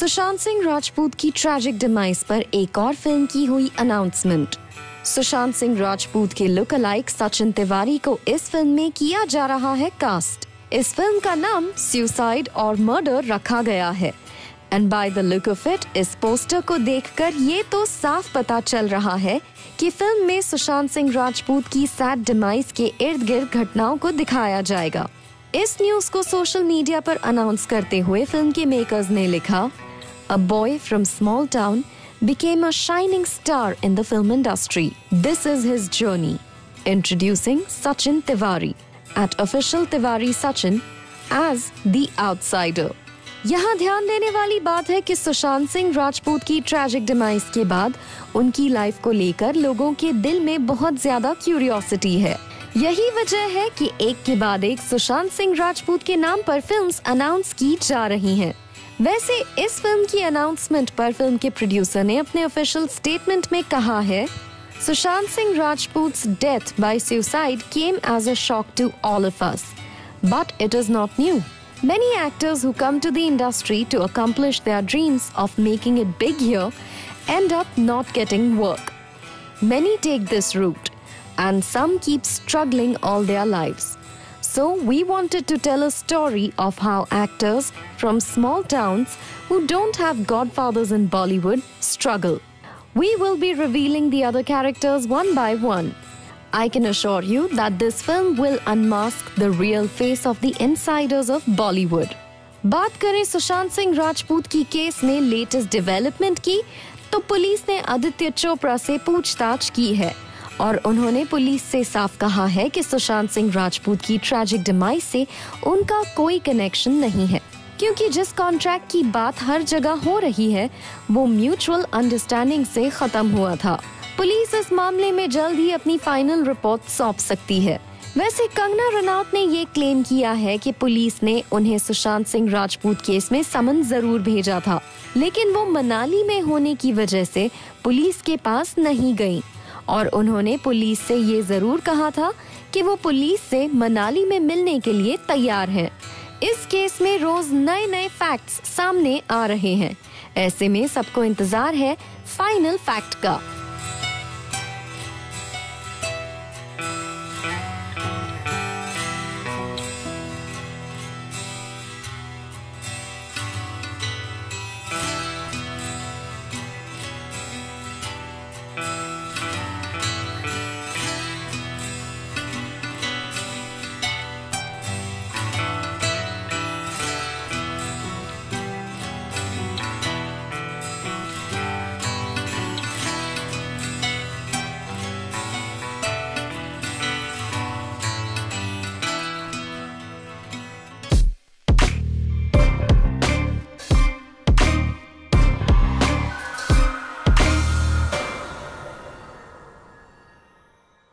सुशांत सिंह राजपूत की tragic demise पर एक और फिल्म की हुई अनाउंसमेंट। सुशांत सिंह राजपूत के लुक अलाइक सचिन तिवारी को इस फिल्म में किया जा रहा है कास्ट। इस फिल्म का नाम सुसाइड और मर्डर रखा गया है। And by the look of it, इस पोस्टर को देखकर ये तो साफ पता चल रहा है कि फिल्म में सुशांत सिंह राजपूत की सैड डिमाइज के इर्द गिर्द घटनाओं को दिखाया जाएगा। इस न्यूज को सोशल मीडिया पर अनाउंस करते हुए फिल्म के मेकर्स ने लिखा, a boy from small town became a shining star in the film industry. This is his journey. Introducing Sachin Tiwari at official Tiwari Sachin as the outsider. यहाँ ध्यान देने वाली बात है कि सुशांत सिंह राजपूत की ट्रैजिक डिमाइज के बाद उनकी लाइफ को लेकर लोगों के दिल में बहुत ज्यादा क्यूरियोसिटी है। यही वजह है कि एक के बाद एक सुशांत सिंह राजपूत के नाम पर फिल्म्स अनाउंस की जा रही हैं। वैसे इस फिल्म की अनाउंसमेंट पर फिल्म के प्रोड्यूसर ने अपने ऑफिशियल स्टेटमेंट में कहा है, Sushant Singh Rajput's death by suicide came as a shock to all of us, but it is not new. Many actors who come to the industry to accomplish their dreams of making it big here end up not getting work. Many take this route and some keep struggling all their lives. So we wanted to tell a story of how actors from small towns who don't have godfathers in Bollywood struggle. We will be revealing the other characters one by one. I can assure you that this film will unmask the real face of the insiders of Bollywood. बात करें सुशांत सिंह राजपूत की case में latest development की, तो police ने आदित्य चोपड़ा से पूछताछ की है और उन्होंने पुलिस से साफ कहा है कि सुशांत सिंह राजपूत की ट्रैजिक डिमाइज से उनका कोई कनेक्शन नहीं है, क्योंकि जिस कॉन्ट्रैक्ट की बात हर जगह हो रही है वो म्यूचुअल अंडरस्टैंडिंग से खत्म हुआ था। पुलिस इस मामले में जल्द ही अपनी फाइनल रिपोर्ट सौंप सकती है। वैसे कंगना रनौत ने ये क्लेम किया है कि पुलिस ने उन्हें सुशांत सिंह राजपूत केस में समन जरूर भेजा था, लेकिन वो मनाली में होने की वजह से पुलिस के पास नहीं गयी और उन्होंने पुलिस से ये जरूर कहा था कि वो पुलिस से मनाली में मिलने के लिए तैयार हैं। इस केस में रोज नए नए फैक्ट्स सामने आ रहे हैं। ऐसे में सबको इंतजार है फाइनल फैक्ट का।